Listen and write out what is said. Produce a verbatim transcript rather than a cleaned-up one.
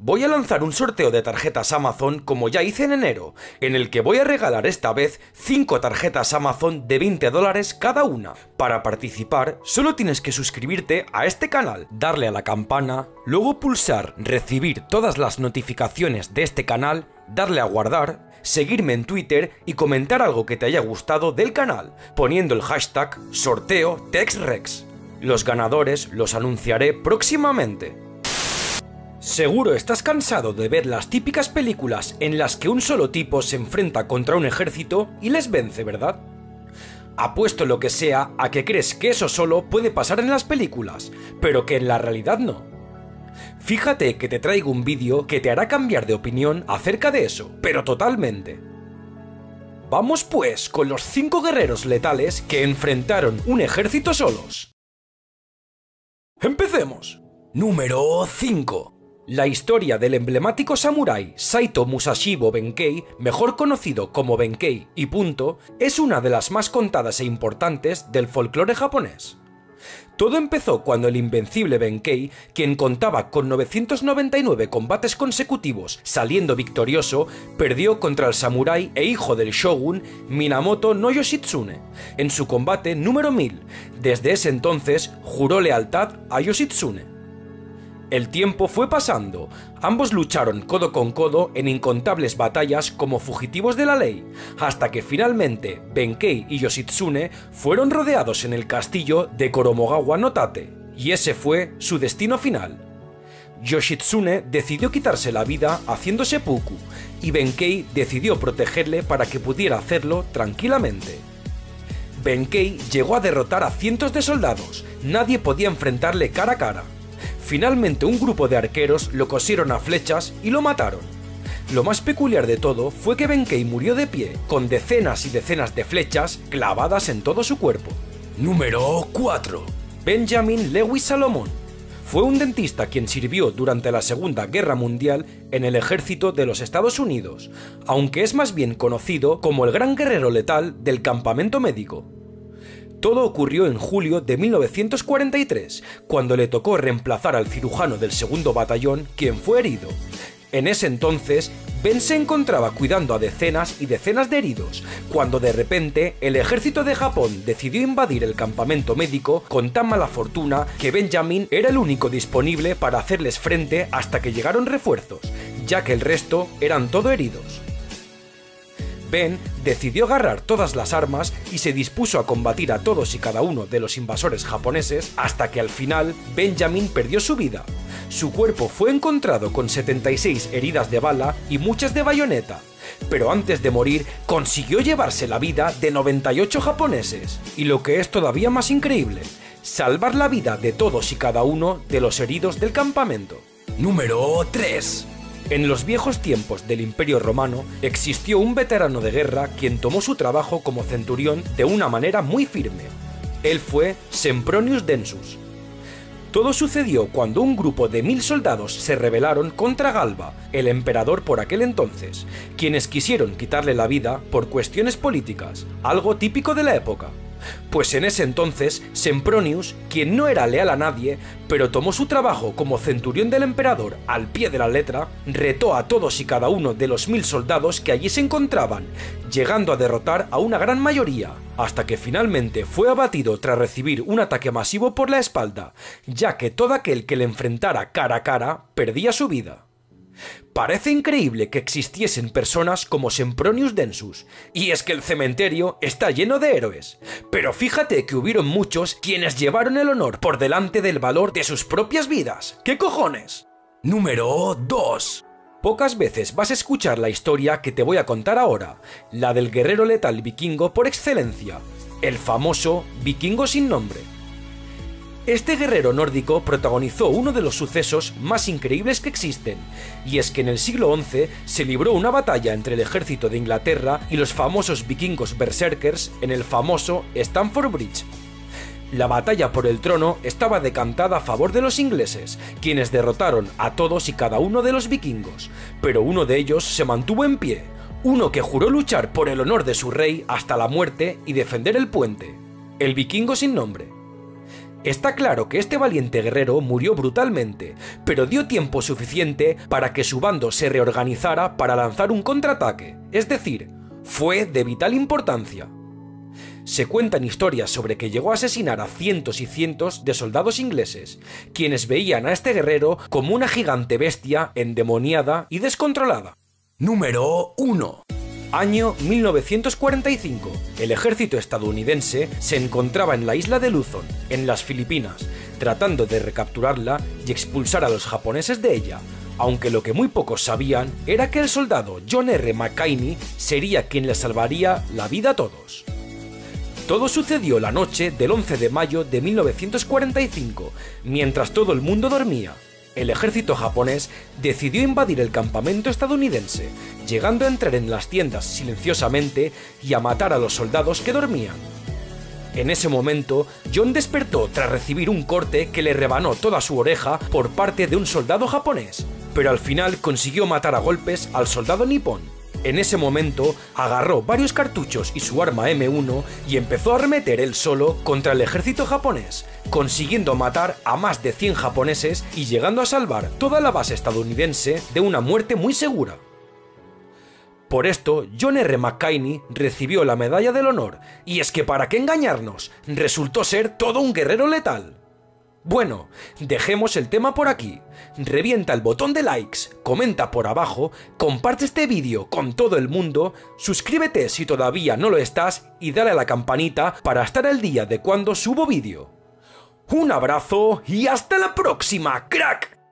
Voy a lanzar un sorteo de tarjetas Amazon como ya hice en enero, en el que voy a regalar esta vez cinco tarjetas Amazon de veinte dólares cada una. Para participar, solo tienes que suscribirte a este canal, darle a la campana, luego pulsar recibir todas las notificaciones de este canal, darle a guardar, seguirme en Twitter y comentar algo que te haya gustado del canal, poniendo el hashtag sorteo TexRex. Los ganadores los anunciaré próximamente. Seguro estás cansado de ver las típicas películas en las que un solo tipo se enfrenta contra un ejército y les vence, ¿verdad? Apuesto lo que sea a que crees que eso solo puede pasar en las películas, pero que en la realidad no. Fíjate que te traigo un vídeo que te hará cambiar de opinión acerca de eso, pero totalmente. Vamos pues con los cinco guerreros letales que enfrentaron un ejército solos. ¡Empecemos! Número cinco. La historia del emblemático samurái Saito Musashibo Benkei, mejor conocido como Benkei y punto, es una de las más contadas e importantes del folclore japonés. Todo empezó cuando el invencible Benkei, quien contaba con novecientos noventa y nueve combates consecutivos saliendo victorioso, perdió contra el samurái e hijo del shogun Minamoto no Yoshitsune, en su combate número mil. Desde ese entonces juró lealtad a Yoshitsune. El tiempo fue pasando, ambos lucharon codo con codo en incontables batallas como fugitivos de la ley, hasta que finalmente Benkei y Yoshitsune fueron rodeados en el castillo de Koromogawa no Tate, y ese fue su destino final. Yoshitsune decidió quitarse la vida haciendo seppuku, y Benkei decidió protegerle para que pudiera hacerlo tranquilamente. Benkei llegó a derrotar a cientos de soldados, nadie podía enfrentarle cara a cara. Finalmente un grupo de arqueros lo cosieron a flechas y lo mataron. Lo más peculiar de todo fue que Benkei murió de pie, con decenas y decenas de flechas clavadas en todo su cuerpo. Número cuatro. Benjamin Lewis Salomon. Fue un dentista quien sirvió durante la Segunda Guerra Mundial en el ejército de los Estados Unidos, aunque es más bien conocido como el gran guerrero letal del campamento médico. Todo ocurrió en julio de mil novecientos cuarenta y tres, cuando le tocó reemplazar al cirujano del segundo batallón, quien fue herido. En ese entonces, Ben se encontraba cuidando a decenas y decenas de heridos, cuando de repente el ejército de Japón decidió invadir el campamento médico con tan mala fortuna que Benjamin era el único disponible para hacerles frente hasta que llegaron refuerzos, ya que el resto eran todo heridos. Ben decidió agarrar todas las armas y se dispuso a combatir a todos y cada uno de los invasores japoneses hasta que al final Benjamin perdió su vida. Su cuerpo fue encontrado con setenta y seis heridas de bala y muchas de bayoneta, pero antes de morir consiguió llevarse la vida de noventa y ocho japoneses. Y lo que es todavía más increíble, salvar la vida de todos y cada uno de los heridos del campamento. Número tres. En los viejos tiempos del Imperio Romano existió un veterano de guerra quien tomó su trabajo como centurión de una manera muy firme. Él fue Sempronius Densus. Todo sucedió cuando un grupo de mil soldados se rebelaron contra Galba, el emperador por aquel entonces, quienes quisieron quitarle la vida por cuestiones políticas, algo típico de la época. Pues en ese entonces, Sempronius, quien no era leal a nadie, pero tomó su trabajo como centurión del emperador al pie de la letra, retó a todos y cada uno de los mil soldados que allí se encontraban, llegando a derrotar a una gran mayoría, hasta que finalmente fue abatido tras recibir un ataque masivo por la espalda, ya que todo aquel que le enfrentara cara a cara perdía su vida. Parece increíble que existiesen personas como Sempronius Densus, y es que el cementerio está lleno de héroes, pero fíjate que hubieron muchos quienes llevaron el honor por delante del valor de sus propias vidas. ¡Qué cojones! Número dos. Pocas veces vas a escuchar la historia que te voy a contar ahora, la del guerrero letal vikingo por excelencia, el famoso vikingo sin nombre. Este guerrero nórdico protagonizó uno de los sucesos más increíbles que existen, y es que en el siglo once se libró una batalla entre el ejército de Inglaterra y los famosos vikingos berserkers en el famoso Stamford Bridge. La batalla por el trono estaba decantada a favor de los ingleses, quienes derrotaron a todos y cada uno de los vikingos, pero uno de ellos se mantuvo en pie, uno que juró luchar por el honor de su rey hasta la muerte y defender el puente, el vikingo sin nombre. Está claro que este valiente guerrero murió brutalmente, pero dio tiempo suficiente para que su bando se reorganizara para lanzar un contraataque, es decir, fue de vital importancia. Se cuentan historias sobre que llegó a asesinar a cientos y cientos de soldados ingleses, quienes veían a este guerrero como una gigante bestia endemoniada y descontrolada. Número uno. Año mil novecientos cuarenta y cinco. El ejército estadounidense se encontraba en la isla de Luzon, en las Filipinas, tratando de recapturarla y expulsar a los japoneses de ella, aunque lo que muy pocos sabían era que el soldado John R. McKinney sería quien les salvaría la vida a todos. Todo sucedió la noche del once de mayo de mil novecientos cuarenta y cinco, mientras todo el mundo dormía. El ejército japonés decidió invadir el campamento estadounidense, llegando a entrar en las tiendas silenciosamente y a matar a los soldados que dormían. En ese momento, John despertó tras recibir un corte que le rebanó toda su oreja por parte de un soldado japonés, pero al final consiguió matar a golpes al soldado nipón. En ese momento, agarró varios cartuchos y su arma eme uno y empezó a arremeter él solo contra el ejército japonés, consiguiendo matar a más de cien japoneses y llegando a salvar toda la base estadounidense de una muerte muy segura. Por esto, John R. McKinney recibió la Medalla del Honor, y es que para qué engañarnos, resultó ser todo un guerrero letal. Bueno, dejemos el tema por aquí. Revienta el botón de likes, comenta por abajo, comparte este vídeo con todo el mundo, suscríbete si todavía no lo estás y dale a la campanita para estar al día de cuando subo vídeo. Un abrazo y hasta la próxima, crack.